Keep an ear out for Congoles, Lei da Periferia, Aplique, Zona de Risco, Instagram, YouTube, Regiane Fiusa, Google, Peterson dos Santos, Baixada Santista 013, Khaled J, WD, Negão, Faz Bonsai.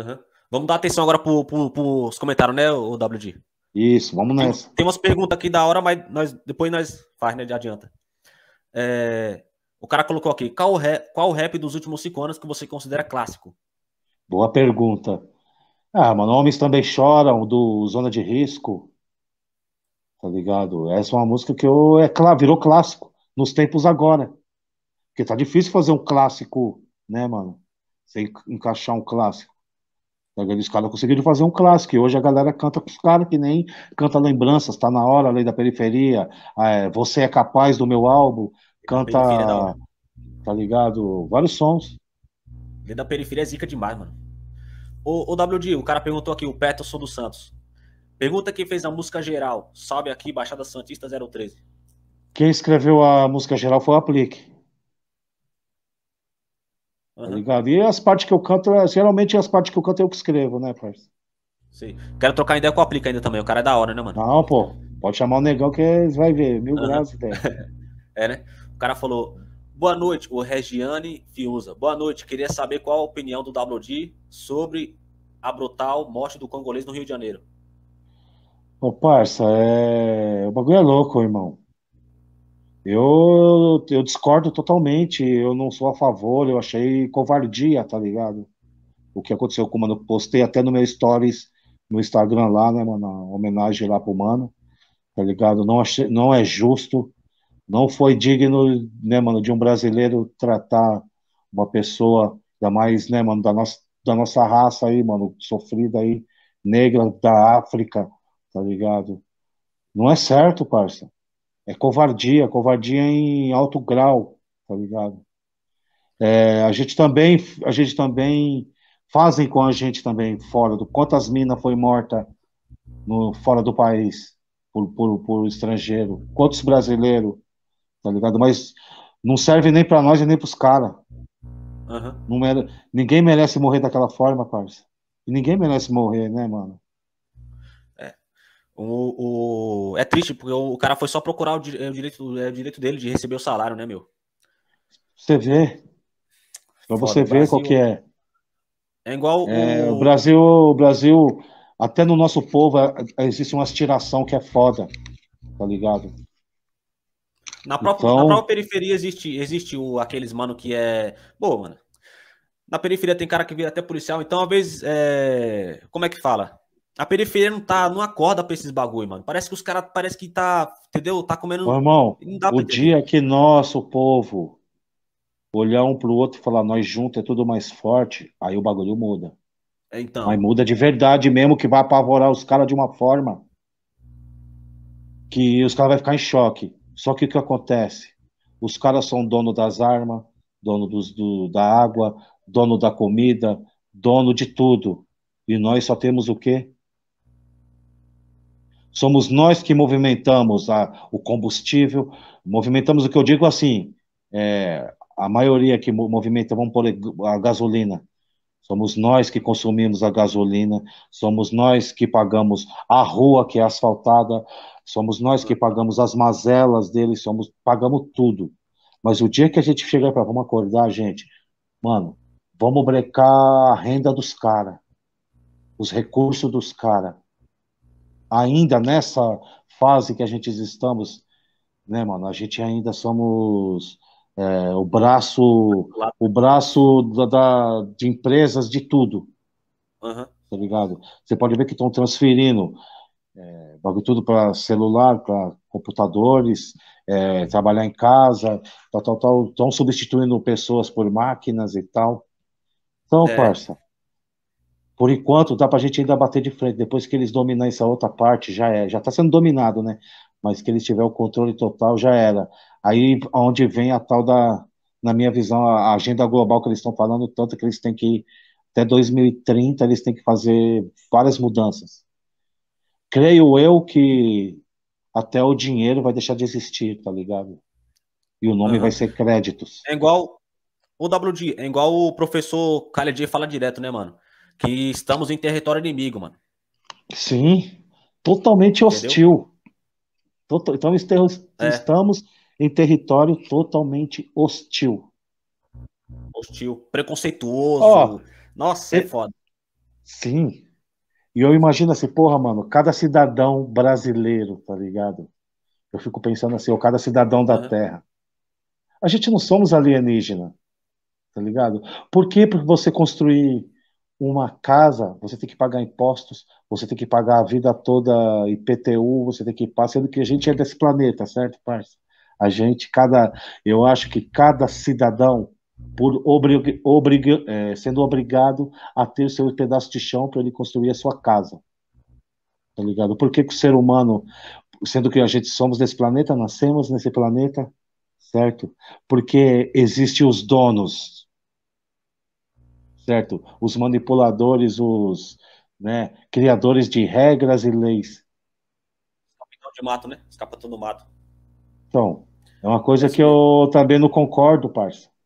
Uhum. Vamos dar atenção agora pros comentários, né, o WD? Isso, vamos nessa. Tem umas perguntas aqui da hora, mas depois nós faz, né, de adianta. O cara colocou aqui, qual rap dos últimos 5 anos que você considera clássico? Boa pergunta. Ah, mano, Homens Também Choram, do Zona de Risco, tá ligado? Essa é uma música que virou clássico nos tempos agora. Porque tá difícil fazer um clássico, né, mano? Sem encaixar um clássico. Os caras conseguiram fazer um clássico, e hoje a galera canta com os caras que nem canta Lembranças, Tá Na Hora, Lei da Periferia, Você É Capaz, do meu álbum, canta, tá ligado? Vários sons. Lei da Periferia é zica demais, mano. O WD, o cara perguntou aqui, o Peterson dos Santos. Pergunta quem fez a música geral, salve aqui, Baixada Santista 013. Quem escreveu a música geral foi o Aplique. Tá ligado? E as partes que eu canto, geralmente as partes que eu canto eu que escrevo, né, parceiro? Sim. Quero trocar ideia com o Aplique ainda também, o cara é da hora, né, mano? Não, pô, pode chamar o Negão que eles vai ver, mil graus ideia. É, né? O cara falou, boa noite, o Regiane Fiusa. Boa noite, queria saber qual a opinião do WD sobre a brutal morte do congolês no Rio de Janeiro. Ô, parça, o bagulho é louco, irmão. Eu discordo totalmente, eu não sou a favor, eu achei covardia, tá ligado? O que aconteceu com o mano, postei até no meu stories, no Instagram lá, né, mano, uma homenagem lá pro mano, tá ligado? Não é justo, não foi digno, né, mano, de um brasileiro tratar uma pessoa, ainda mais, né, mano, da nossa raça aí, mano, sofrida aí, negra da África, tá ligado? Não é certo, parça. É covardia, covardia em alto grau, tá ligado? A gente também fazem com a gente também fora do... Quantas minas foi morta fora do país por estrangeiro? Quantos brasileiros, tá ligado? Mas não serve nem pra nós e nem pros caras. Uhum. Ninguém merece morrer daquela forma, parça. E ninguém merece morrer, né, mano? É triste, porque o cara foi só procurar o direito dele de receber o salário, né, meu? Você vê. Pra você ver qual que é. É igual... O Brasil, até no nosso povo, existe uma aspiração que é foda, tá ligado? Na própria periferia existe aqueles mano que é... Pô, mano, na periferia tem cara que vira até policial, então às vezes... Como é que fala? A periferia não acorda pra esses bagulho, mano. Parece que os caras, tá, entendeu? Tá comendo... Ô, irmão, o dia que nosso povo olhar um pro outro e falar, nós juntos é tudo mais forte, aí o bagulho muda. Então. Mas muda de verdade mesmo, que vai apavorar os caras de uma forma que os caras vão ficar em choque. Só que o que acontece? Os caras são dono das armas, dono da água, dono da comida, dono de tudo. E nós só temos o quê? Somos nós que movimentamos o combustível, movimentamos o que eu digo assim, a maioria que movimenta, vamos pôr a gasolina, somos nós que consumimos a gasolina, somos nós que pagamos a rua que é asfaltada, somos nós que pagamos as mazelas deles, pagamos tudo. Mas o dia que a gente chega para vamos acordar, gente, mano, vamos brecar a renda dos caras, os recursos dos caras, ainda nessa fase que a gente estamos, né, mano? A gente ainda somos o braço de empresas de tudo, uhum. Tá ligado? Você pode ver que estão transferindo tudo para celular, para computadores, trabalhar em casa, tal, estão substituindo pessoas por máquinas e tal. Então, parça, por enquanto, dá pra gente ainda bater de frente. Depois que eles dominar essa outra parte, já tá sendo dominado, né? Mas que eles tiverem o controle total, já era. Aí, onde vem a tal da, na minha visão, a agenda global que eles estão falando, tanto que eles têm que, até 2030, eles têm que fazer várias mudanças. Creio eu que até o dinheiro vai deixar de existir, tá ligado? E o nome vai ser créditos. É igual o WD, é igual o professor Khaled J fala direto, né, mano? Que estamos em território inimigo, mano. Sim, totalmente hostil. Então estamos em território totalmente hostil. Preconceituoso. Nossa, é foda. Sim. E eu imagino assim, porra, mano, cada cidadão brasileiro, tá ligado? Eu fico pensando assim, ou cada cidadão da Terra. A gente não somos alienígena, tá ligado? Por que pra você construir uma casa, você tem que pagar impostos, você tem que pagar a vida toda IPTU, você tem que passar, sendo que a gente é desse planeta, certo, parça? Eu acho que cada cidadão, por sendo obrigado a ter o seu pedaço de chão para ele construir a sua casa, tá ligado? Por que que o ser humano, sendo que a gente somos desse planeta, nascemos nesse planeta, certo? Porque existem os donos, certo? Os manipuladores, os criadores de regras e leis. Capitão de mato, né? Escapatão do mato. Então, é uma coisa que eu também não concordo, parça.